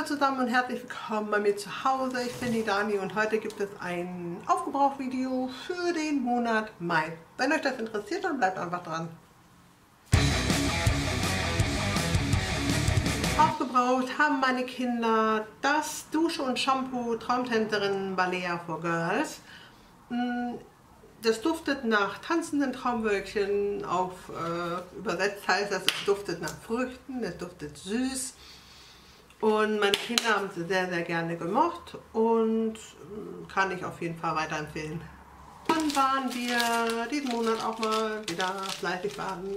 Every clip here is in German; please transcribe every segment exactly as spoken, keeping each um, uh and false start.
Hallo zusammen und herzlich willkommen bei mir zu Hause. Ich bin die Dani und heute gibt es ein Aufgebraucht-Video für den Monat Mai. Wenn euch das interessiert, dann bleibt einfach dran. Aufgebraucht haben meine Kinder das Dusche und Shampoo Traumtänzerin Balea for Girls. Das duftet nach tanzenden Traumwölkchen, auf äh, übersetzt heißt das, es duftet nach Früchten, es duftet süß. Und meine Kinder haben sie sehr, sehr gerne gemocht und kann ich auf jeden Fall weiterempfehlen. Dann waren wir diesen Monat auch mal wieder fleißig baden.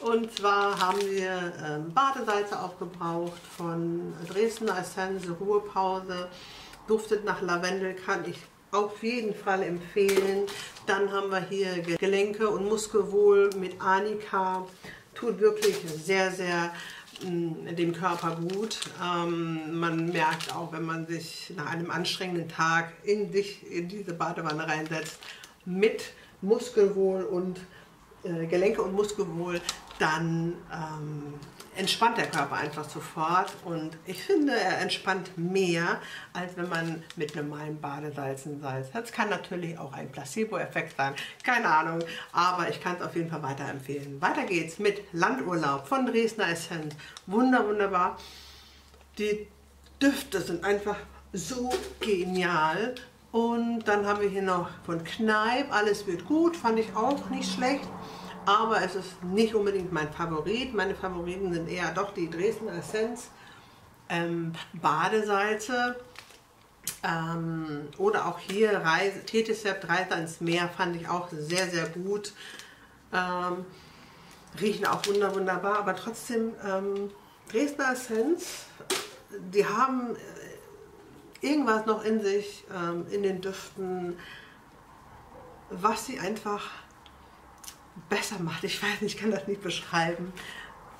Und zwar haben wir ähm, Badesalze aufgebraucht von Dresdner Essenz, Ruhepause. Duftet nach Lavendel, kann ich auf jeden Fall empfehlen. Dann haben wir hier Gelenke und Muskelwohl mit Anika. Tut wirklich sehr, sehr dem Körper gut. Ähm, man merkt auch, wenn man sich nach einem anstrengenden Tag in sich in diese Badewanne reinsetzt mit Muskelwohl und äh, Gelenke und Muskelwohl, dann ähm, entspannt der Körper einfach sofort und ich finde, er entspannt mehr, als wenn man mit normalen Badesalzen salzt. Das kann natürlich auch ein Placebo-Effekt sein, keine Ahnung, aber ich kann es auf jeden Fall weiterempfehlen. Weiter geht's mit Landurlaub von Dresdner Essenz. Wunder, wunderbar. Die Düfte sind einfach so genial. Und dann haben wir hier noch von Kneipp, Alles wird gut, fand ich auch nicht schlecht. Aber es ist nicht unbedingt mein Favorit. Meine Favoriten sind eher doch die Dresdner Essenz, ähm, Badesalze ähm, oder auch hier Reise, Tetesept, Reise ans Meer fand ich auch sehr, sehr gut. Ähm, riechen auch wunder, wunderbar, aber trotzdem ähm, Dresdner Essenz, die haben irgendwas noch in sich, ähm, in den Düften, was sie einfach besser macht. Ich weiß nicht, ich kann das nicht beschreiben.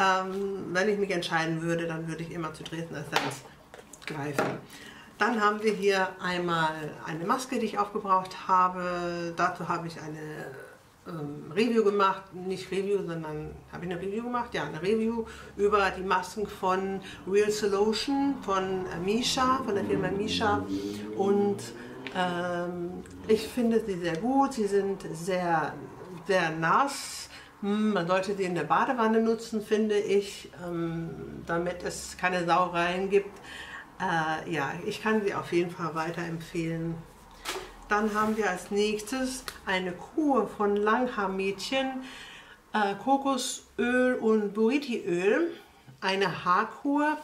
Ähm, wenn ich mich entscheiden würde, dann würde ich immer zu Dresdner Essenz greifen. Dann haben wir hier einmal eine Maske, die ich aufgebraucht habe. Dazu habe ich eine ähm, Review gemacht. Nicht Review, sondern habe ich eine Review gemacht? Ja, eine Review über die Masken von Real Solution, von Missha, von der Firma Missha. Und ähm, ich finde sie sehr gut. Sie sind sehr sehr nass. Man sollte sie in der Badewanne nutzen, finde ich, damit es keine Sauereien gibt. Äh, ja, ich kann sie auf jeden Fall weiterempfehlen. Dann haben wir als nächstes eine Kur von Langhaarmädchen, äh, Kokosöl und Buritiöl. Eine Haarkur.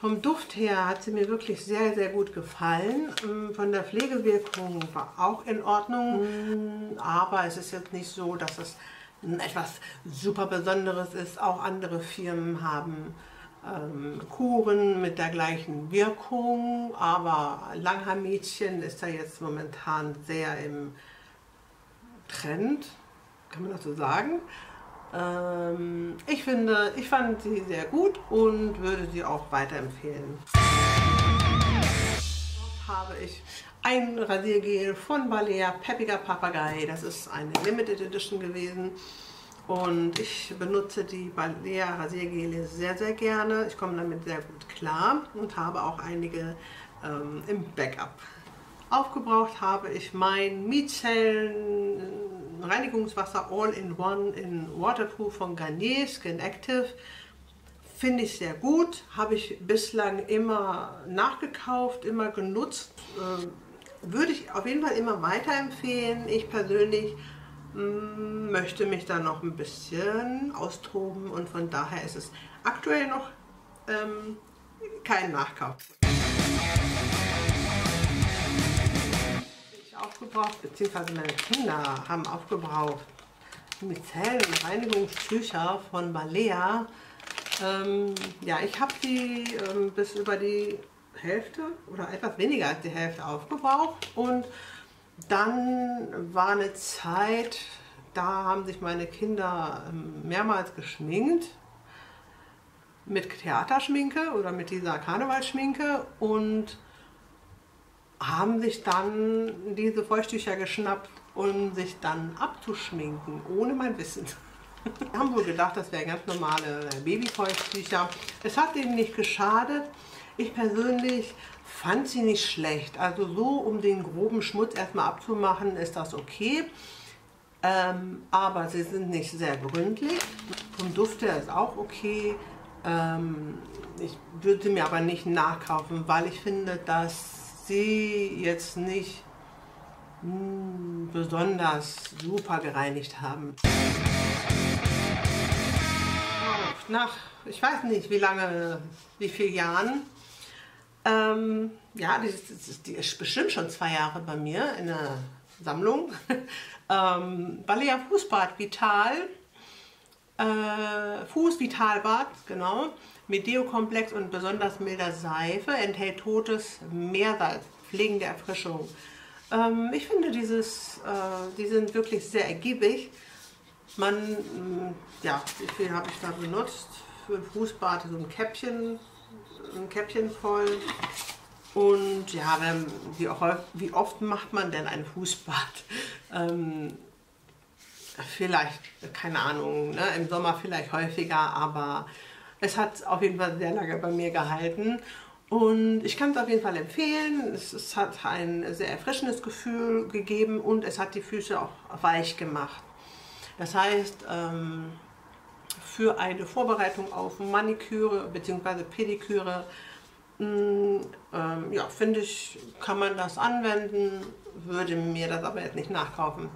Vom Duft her hat sie mir wirklich sehr, sehr gut gefallen. Von der Pflegewirkung war auch in Ordnung, aber es ist jetzt nicht so, dass es etwas super Besonderes ist. Auch andere Firmen haben ähm, Kuren mit der gleichen Wirkung, aber Langhaarmädchen ist ja jetzt momentan sehr im Trend, kann man das so sagen? Ich finde, ich fand sie sehr gut und würde sie auch weiterempfehlen. Dort habe ich ein Rasiergel von Balea, Peppiger Papagei. Das ist eine Limited Edition gewesen und ich benutze die Balea Rasiergele sehr, sehr gerne. Ich komme damit sehr gut klar und habe auch einige ähm, im Backup. Aufgebraucht habe ich mein Micellen Reinigungswasser All-in-One in Waterproof von Garnier Skin Active. Finde ich sehr gut, habe ich bislang immer nachgekauft, immer genutzt. Ähm, würde ich auf jeden Fall immer weiterempfehlen. Ich persönlich ähm, möchte mich da noch ein bisschen austoben und von daher ist es aktuell noch ähm, kein Nachkauf. Aufgebraucht, beziehungsweise meine Kinder haben aufgebraucht Micellen Reinigungstücher von Balea. Ähm, ja, ich habe die ähm, bis über die Hälfte oder etwas weniger als die Hälfte aufgebraucht und dann war eine Zeit, da haben sich meine Kinder ähm, mehrmals geschminkt mit Theaterschminke oder mit dieser Karnevalschminke und haben sich dann diese Feuchttücher geschnappt, um sich dann abzuschminken, ohne mein Wissen. Wir haben wohl gedacht, das wären ganz normale Babyfeuchttücher. Es hat ihnen nicht geschadet. Ich persönlich fand sie nicht schlecht. Also so, um den groben Schmutz erstmal abzumachen, ist das okay. Ähm, aber sie sind nicht sehr gründlich. Vom Duft her ist auch okay. Ähm, ich würde sie mir aber nicht nachkaufen, weil ich finde, dass sie jetzt nicht mh, besonders super gereinigt haben. Nach, ich weiß nicht, wie lange, wie vielen Jahren. Ähm, ja, die, die, die ist bestimmt schon zwei Jahre bei mir in der Sammlung. ähm, Balea Fußbad Vital, äh, Fußvitalbad, genau, mit Deo-Komplex und besonders milder Seife, enthält totes Meersalz, pflegende Erfrischung. Ähm, ich finde dieses, äh, die sind wirklich sehr ergiebig. Man, ja, wie viel habe ich da benutzt? Für ein Fußbad so ein Käppchen, ein Käppchen voll. Und ja, wenn, wie, auch, wie oft macht man denn ein Fußbad? Ähm, vielleicht, keine Ahnung, ne? Im Sommer vielleicht häufiger, aber es hat auf jeden Fall sehr lange bei mir gehalten. Und ich kann es auf jeden Fall empfehlen. Es, es hat ein sehr erfrischendes Gefühl gegeben und es hat die Füße auch weich gemacht. Das heißt, für eine Vorbereitung auf Maniküre bzw. Pediküre, ja, finde ich, kann man das anwenden, würde mir das aber jetzt nicht nachkaufen.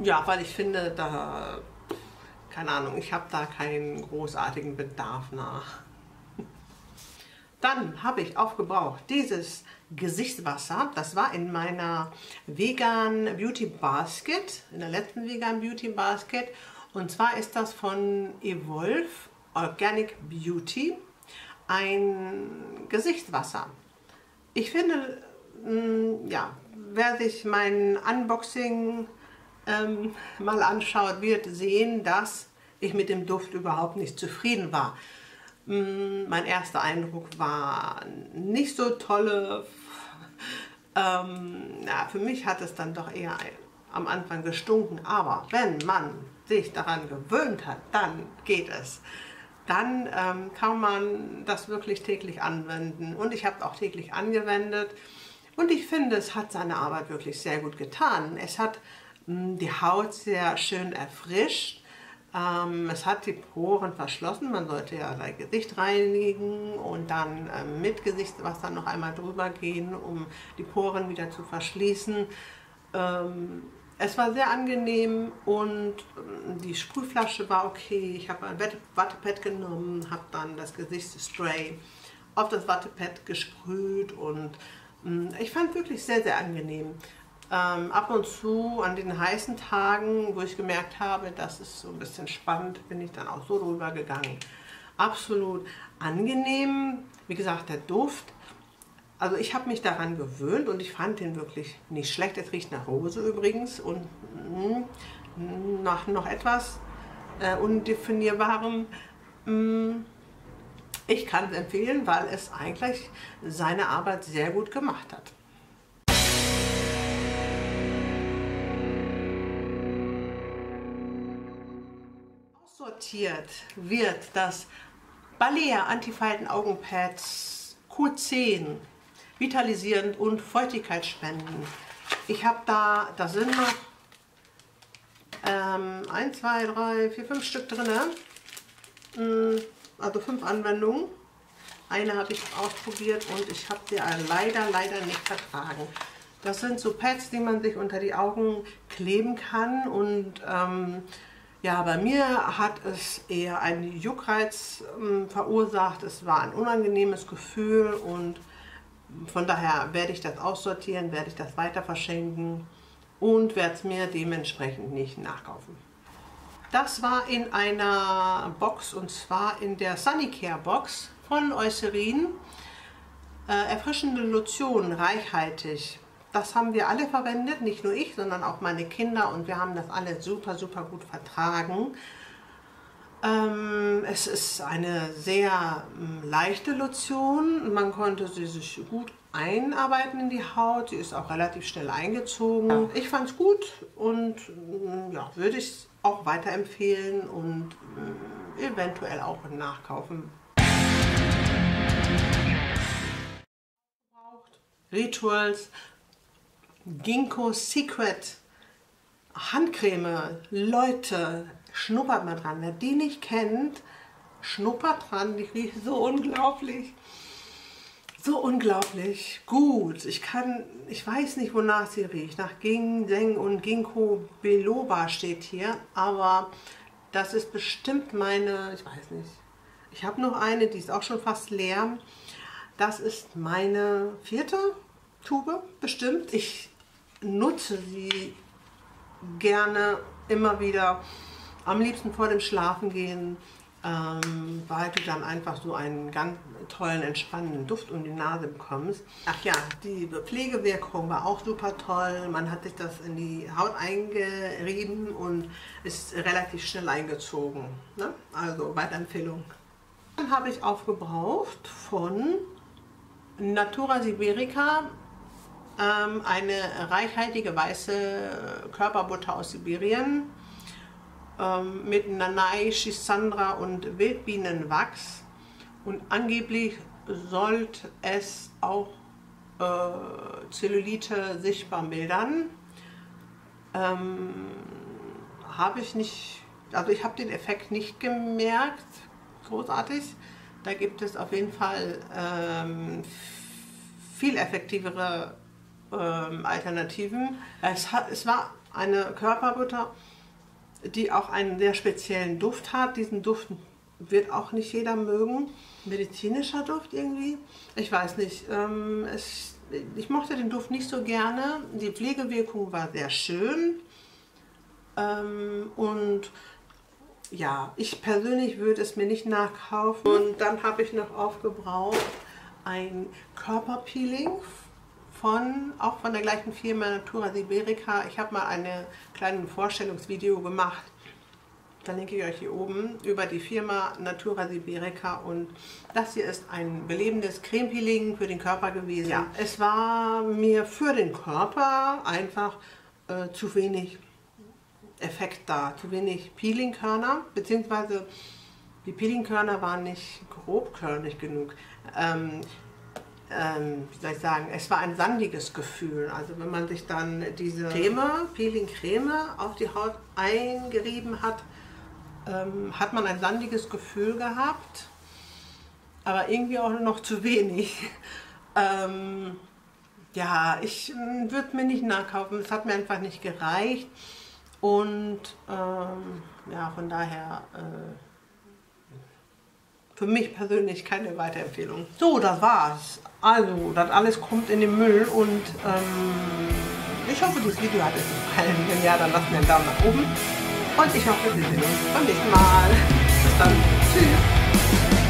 Ja, weil ich finde, da, keine Ahnung, ich habe da keinen großartigen Bedarf nach. Dann habe ich aufgebraucht dieses Gesichtswasser. Das war in meiner Vegan Beauty Basket, in der letzten Vegan Beauty Basket. Und zwar ist das von Evolve Organic Beauty ein Gesichtswasser. Ich finde, mh, ja, wer sich mein Unboxing ähm, mal anschaut, wird sehen, dass ich mit dem Duft überhaupt nicht zufrieden war. Mein erster Eindruck war nicht so tolle. ähm, ja, für mich hat es dann doch eher am Anfang gestunken, aber wenn man sich daran gewöhnt hat, dann geht es. Dann ähm, kann man das wirklich täglich anwenden und ich habe es auch täglich angewendet und ich finde, es hat seine Arbeit wirklich sehr gut getan. Es hat mh, die Haut sehr schön erfrischt. Ähm, es hat die Poren verschlossen, man sollte ja sein Gesicht reinigen und dann ähm, mit Gesichtswasser noch einmal drüber gehen, um die Poren wieder zu verschließen. Ähm, es war sehr angenehm und ähm, die Sprühflasche war okay. Ich habe ein Wattepad genommen, habe dann das Gesichtsspray auf das Wattepad gesprüht und ähm, ich fand es wirklich sehr, sehr angenehm. Ähm, ab und zu an den heißen Tagen, wo ich gemerkt habe, das ist so ein bisschen spannend, bin ich dann auch so drüber gegangen. Absolut angenehm. Wie gesagt, der Duft. Also ich habe mich daran gewöhnt und ich fand den wirklich nicht schlecht. Es riecht nach Rose übrigens und mh, nach noch etwas äh, undefinierbarem. Mh, ich kann es empfehlen, weil es eigentlich seine Arbeit sehr gut gemacht hat. Sortiert wird das Balea Antifalten-Augenpad Q zehn, vitalisierend und feuchtigkeitsspendend. Ich habe da, da sind noch ähm, eins, zwei, drei, vier, fünf Stück drin, also fünf Anwendungen. Eine habe ich ausprobiert und ich habe sie leider, leider nicht vertragen. Das sind so Pads, die man sich unter die Augen kleben kann und ähm, ja, bei mir hat es eher einen Juckreiz ähm, verursacht. Es war ein unangenehmes Gefühl und von daher werde ich das aussortieren, werde ich das weiter verschenken und werde es mir dementsprechend nicht nachkaufen. Das war in einer Box und zwar in der Sunny Care Box von Eucerin. Äh, erfrischende Lotion, reichhaltig. Das haben wir alle verwendet, nicht nur ich, sondern auch meine Kinder und wir haben das alle super, super gut vertragen. Ähm, es ist eine sehr ähm, leichte Lotion, man konnte sie sich gut einarbeiten in die Haut, sie ist auch relativ schnell eingezogen. Ich fand es gut und ähm, ja, würde ich es auch weiterempfehlen und ähm, eventuell auch nachkaufen. Rituals, Ginkgo Secret, Handcreme. Leute, schnuppert mal dran. Wer die nicht kennt, schnuppert dran. Die riecht so unglaublich. So unglaublich gut. Ich kann, ich weiß nicht, wonach sie riecht. Nach Ginseng und Ginkgo Biloba steht hier. Aber das ist bestimmt meine, ich weiß nicht. Ich habe noch eine, die ist auch schon fast leer. Das ist meine vierte Tube, bestimmt. Ich nutze sie gerne immer wieder, am liebsten vor dem Schlafengehen, ähm, weil du dann einfach so einen ganz tollen, entspannenden Duft um die Nase bekommst. Ach ja, die Pflegewirkung war auch super toll. Man hat sich das in die Haut eingerieben und ist relativ schnell eingezogen, ne? Also Weiterempfehlung. Dann habe ich aufgebraucht von Natura Siberica ähm, eine reichhaltige weiße Körperbutter aus Sibirien ähm, mit Nanai, Schisandra und Wildbienenwachs, und angeblich sollte es auch äh, Zellulite sichtbar mildern. Ähm, habe ich nicht, also ich habe den Effekt nicht gemerkt. Großartig. Da gibt es auf jeden Fall ähm, viel effektivere ähm, Alternativen. Es, hat, es war eine Körperbutter, die auch einen sehr speziellen Duft hat. Diesen Duft wird auch nicht jeder mögen. Medizinischer Duft irgendwie. Ich weiß nicht. Ähm, es, ich mochte den Duft nicht so gerne. Die Pflegewirkung war sehr schön. Ähm, und ja, ich persönlich würde es mir nicht nachkaufen. Und dann habe ich noch aufgebraucht ein Körperpeeling von, auch von der gleichen Firma, Natura Siberica. Ich habe mal eine kleine Vorstellungsvideo gemacht, verlinke ich euch hier oben, über die Firma Natura Siberica. Und das hier ist ein belebendes Creme-Peeling für den Körper gewesen. Ja, es war mir für den Körper einfach äh, zu wenig Effekt da, zu wenig Peelingkörner, beziehungsweise die Peelingkörner waren nicht grobkörnig genug. Ähm, ähm, wie soll ich sagen, es war ein sandiges Gefühl. Also wenn man sich dann diese Creme, Peelingcreme auf die Haut eingerieben hat, ähm, hat man ein sandiges Gefühl gehabt, aber irgendwie auch noch zu wenig. ähm, ja, ich würde mir nicht nachkaufen, es hat mir einfach nicht gereicht. Und ähm, ja, von daher äh, für mich persönlich keine Weiterempfehlung. So, das war's. Also, das alles kommt in den Müll, und ähm, ich hoffe, das Video hat euch gefallen. Wenn ja, dann lasst mir einen Daumen nach oben. Und ich hoffe, wir sehen uns beim nächsten Mal. Bis dann. Tschüss.